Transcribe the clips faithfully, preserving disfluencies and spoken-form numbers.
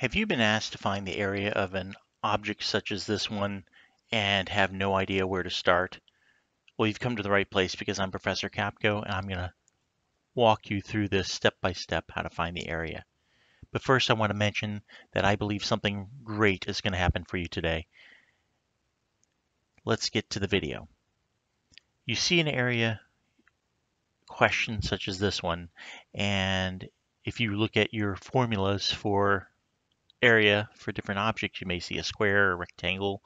Have you been asked to find the area of an object such as this one and have no idea where to start? Well, you've come to the right place because I'm Professor Capko and I'm going to walk you through this step by step how to find the area. But first I want to mention that I believe something great is going to happen for you today. Let's get to the video. You see an area question such as this one, and if you look at your formulas for area for different objects, you may see a square, a rectangle,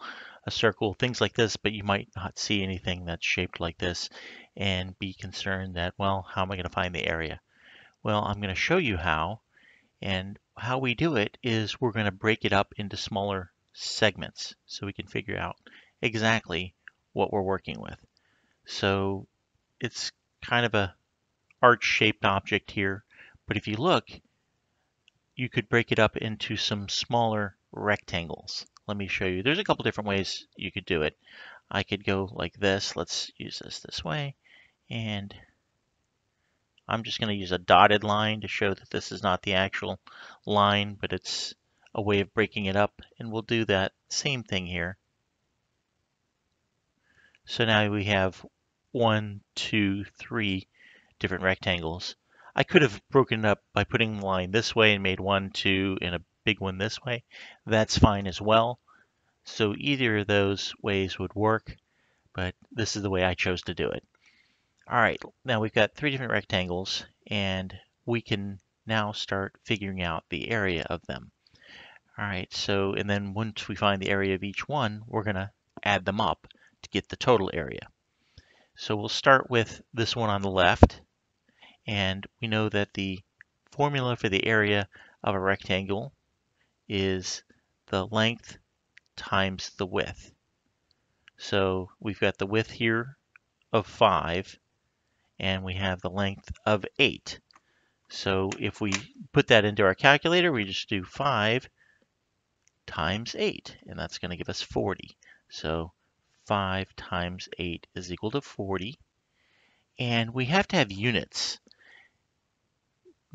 a circle, things like this, but you might not see anything that's shaped like this and be concerned that, well, how am I going to find the area? Well, I'm going to show you how, and how we do it is we're going to break it up into smaller segments so we can figure out exactly what we're working with. So it's kind of a arch-shaped object here, but if you look, you could break it up into some smaller rectangles. Let me show you. There's a couple different ways you could do it. I could go like this. Let's use this this way. And I'm just going to use a dotted line to show that this is not the actual line, but it's a way of breaking it up. And we'll do that same thing here. So now we have one, two, three different rectangles. I could have broken it up by putting the line this way and made one, two, and a big one this way. That's fine as well. So either of those ways would work, but this is the way I chose to do it. All right, now we've got three different rectangles, and we can now start figuring out the area of them. All right, so, and then once we find the area of each one, we're gonna add them up to get the total area. So we'll start with this one on the left. And we know that the formula for the area of a rectangle is the length times the width. So we've got the width here of five, and we have the length of eight. So if we put that into our calculator, we just do five times eight, and that's going to give us forty. So five times eight is equal to forty. And we have to have units.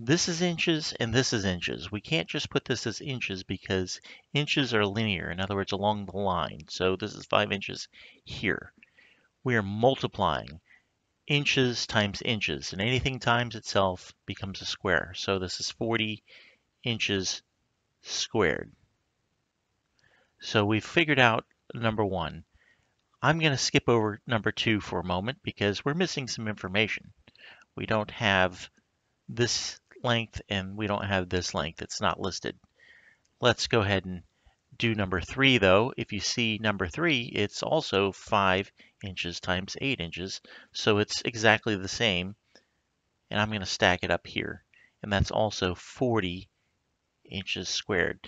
This is inches and this is inches. We can't just put this as inches because inches are linear. In other words, along the line. So this is five inches here. We're multiplying inches times inches, and anything times itself becomes a square. So this is forty inches squared. So we've figured out number one. I'm going to skip over number two for a moment because we're missing some information. We don't have this length and we don't have this length. It's not listed. Let's go ahead and do number three though. If you see number three, it's also five inches times eight inches. So it's exactly the same. And I'm going to stack it up here. And that's also forty inches squared.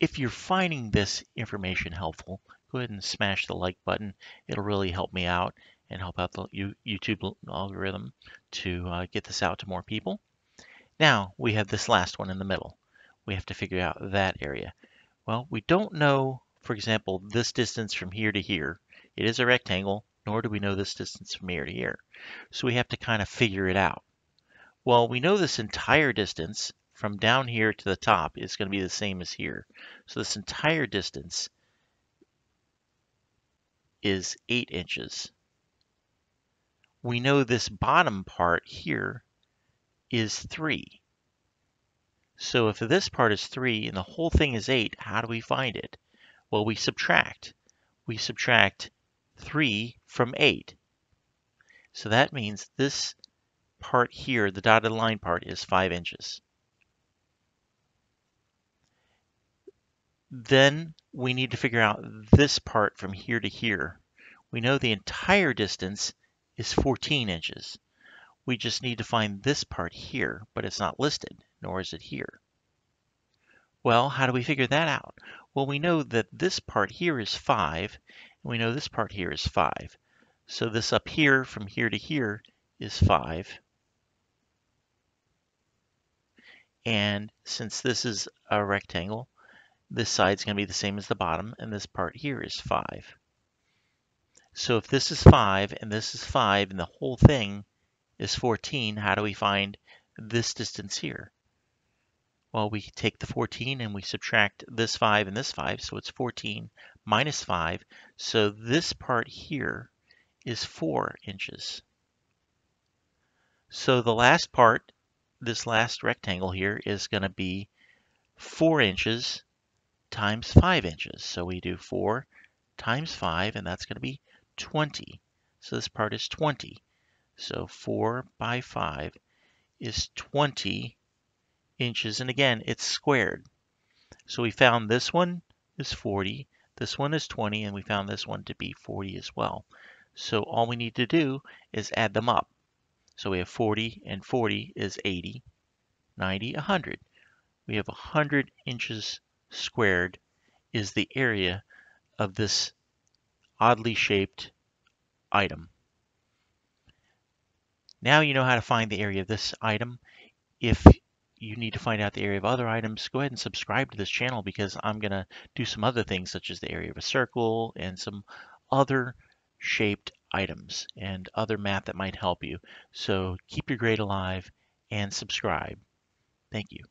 If you're finding this information helpful, go ahead and smash the like button. It'll really help me out and help out the YouTube algorithm to uh, get this out to more people. Now we have this last one in the middle. We have to figure out that area. Well, we don't know, for example, this distance from here to here. It is a rectangle, nor do we know this distance from here to here. So we have to kind of figure it out. Well, we know this entire distance from down here to the top is going to be the same as here. So this entire distance is eight inches. We know this bottom part here is three. So if this part is three and the whole thing is eight, how do we find it? Well, we subtract. We subtract three from eight. So that means this part here, the dotted line part, is five inches. Then we need to figure out this part from here to here. We know the entire distance is fourteen inches. We just need to find this part here, but it's not listed, nor is it here. Well, how do we figure that out? Well, we know that this part here is five, and we know this part here is five. So this up here, from here to here, is five. And since this is a rectangle, this side's going to be the same as the bottom, and this part here is five. So if this is five, and this is five, and the whole thing is fourteen, how do we find this distance here? Well, we take the fourteen and we subtract this five and this five, so it's fourteen minus five. So this part here is four inches. So the last part, this last rectangle here, is going to be four inches times five inches. So we do four times five, and that's going to be twenty. So this part is twenty. So four by five is twenty inches, and again, it's squared. So we found this one is forty, this one is twenty, and we found this one to be forty as well. So all we need to do is add them up. So we have forty and forty is eighty, ninety, one hundred. We have one hundred inches squared is the area of this oddly shaped item. Now you know how to find the area of this item. If you need to find out the area of other items, go ahead and subscribe to this channel, because I'm going to do some other things, such as the area of a circle and some other shaped items and other math that might help you. So keep your grade alive and subscribe. Thank you.